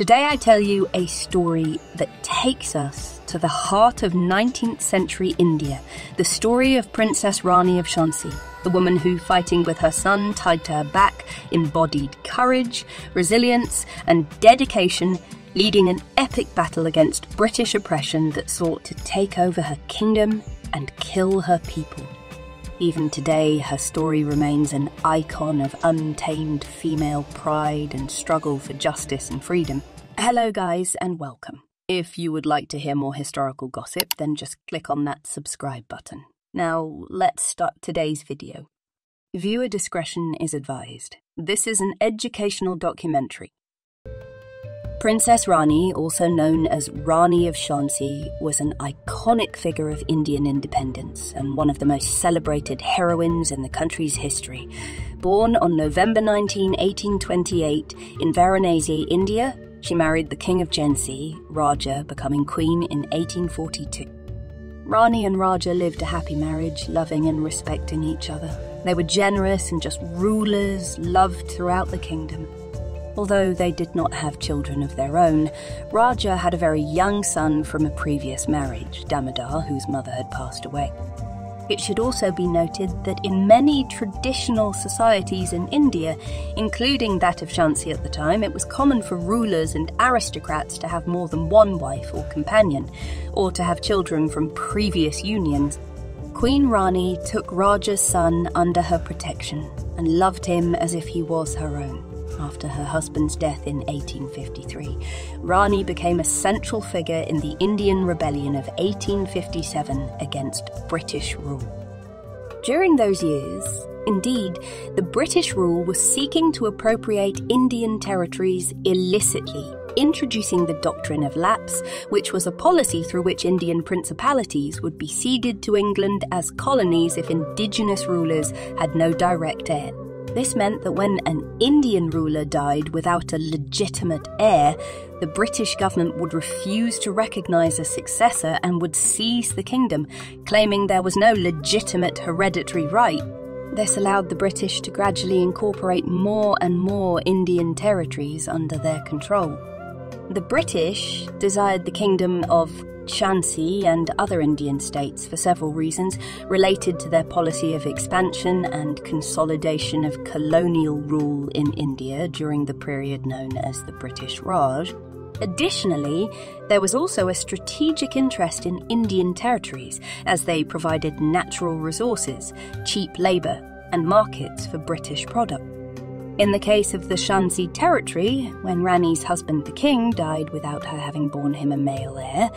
Today I tell you a story that takes us to the heart of 19th century India, the story of Princess Rani of Jhansi, the woman who, fighting with her son tied to her back, embodied courage, resilience and dedication, leading an epic battle against British oppression that sought to take over her kingdom and kill her people. Even today, her story remains an icon of untamed female pride and struggle for justice and freedom. Hello guys, and welcome. If you would like to hear more historical gossip, then just click on that subscribe button. Now, let's start today's video. Viewer discretion is advised. This is an educational documentary. Princess Rani, also known as Rani of Jhansi, was an iconic figure of Indian independence and one of the most celebrated heroines in the country's history. Born on November 19, 1828, in Varanasi, India, she married the King of Jhansi, Raja, becoming queen in 1842. Rani and Raja lived a happy marriage, loving and respecting each other. They were generous and just rulers, loved throughout the kingdom. Although they did not have children of their own, Raja had a very young son from a previous marriage, Damodar, whose mother had passed away. It should also be noted that in many traditional societies in India, including that of Jhansi at the time, it was common for rulers and aristocrats to have more than one wife or companion, or to have children from previous unions. Queen Rani took Raja's son under her protection and loved him as if he was her own. After her husband's death in 1853, Rani became a central figure in the Indian Rebellion of 1857 against British rule. During those years, indeed, the British rule was seeking to appropriate Indian territories illicitly, introducing the Doctrine of Lapse, which was a policy through which Indian principalities would be ceded to England as colonies if indigenous rulers had no direct heir. This meant that when an Indian ruler died without a legitimate heir, the British government would refuse to recognise a successor and would seize the kingdom, claiming there was no legitimate hereditary right. This allowed the British to gradually incorporate more and more Indian territories under their control. The British desired the kingdom of Jhansi and other Indian states for several reasons related to their policy of expansion and consolidation of colonial rule in India during the period known as the British Raj. Additionally, there was also a strategic interest in Indian territories as they provided natural resources, cheap labour, and markets for British products. In the case of the Jhansi territory, when Rani's husband the king died without her having borne him a male heir,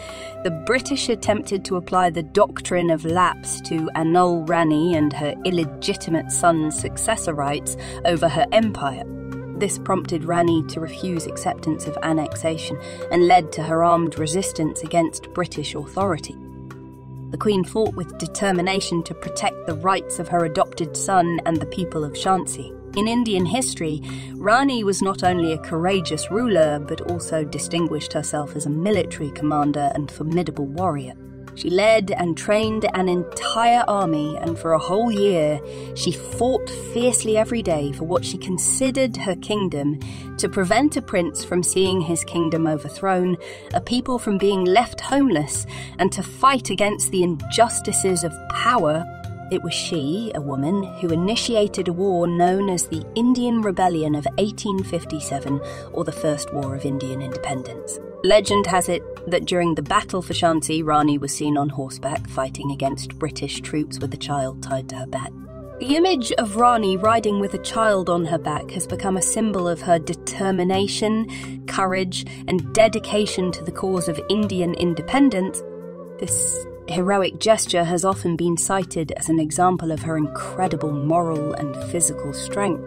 the British attempted to apply the Doctrine of Lapse to annul Rani and her illegitimate son's successor rights over her empire. This prompted Rani to refuse acceptance of annexation and led to her armed resistance against British authority. The queen fought with determination to protect the rights of her adopted son and the people of Jhansi. In Indian history, Rani was not only a courageous ruler, but also distinguished herself as a military commander and formidable warrior. She led and trained an entire army, and for a whole year, she fought fiercely every day for what she considered her kingdom, to prevent a prince from seeing his kingdom overthrown, a people from being left homeless, and to fight against the injustices of power. It was she, a woman, who initiated a war known as the Indian Rebellion of 1857, or the First War of Indian Independence. Legend has it that during the battle for Jhansi, Rani was seen on horseback fighting against British troops with a child tied to her back. The image of Rani riding with a child on her back has become a symbol of her determination, courage, and dedication to the cause of Indian independence. This heroic gesture has often been cited as an example of her incredible moral and physical strength.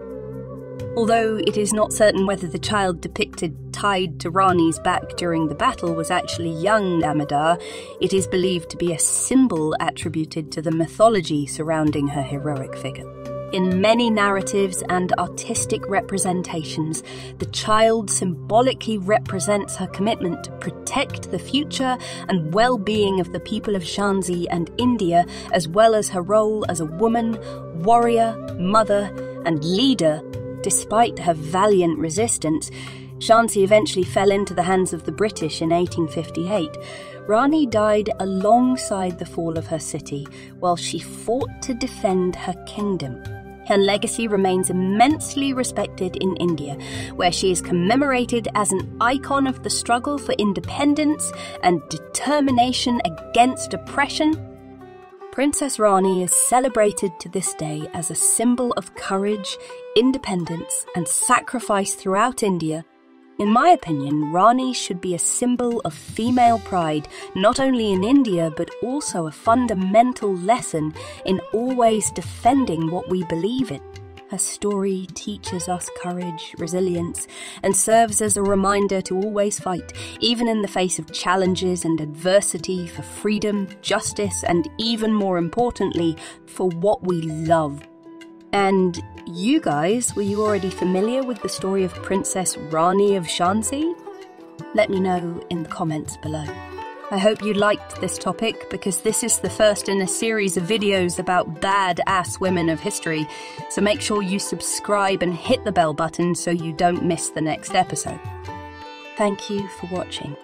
Although it is not certain whether the child depicted tied to Rani's back during the battle was actually young Damodar, it is believed to be a symbol attributed to the mythology surrounding her heroic figure. In many narratives and artistic representations, the child symbolically represents her commitment to protect the future and well-being of the people of Jhansi and India, as well as her role as a woman, warrior, mother, and leader. Despite her valiant resistance, Jhansi eventually fell into the hands of the British in 1858. Rani died alongside the fall of her city, while she fought to defend her kingdom. Her legacy remains immensely respected in India, where she is commemorated as an icon of the struggle for independence and determination against oppression. Princess Rani is celebrated to this day as a symbol of courage, independence, and sacrifice throughout India. In my opinion, Rani should be a symbol of female pride, not only in India, but also a fundamental lesson in always defending what we believe in. Her story teaches us courage, resilience, and serves as a reminder to always fight, even in the face of challenges and adversity, for freedom, justice, and even more importantly, for what we love. And you guys, were you already familiar with the story of Princess Rani of Jhansi? Let me know in the comments below. I hope you liked this topic, because this is the first in a series of videos about badass women of history, so make sure you subscribe and hit the bell button so you don't miss the next episode. Thank you for watching.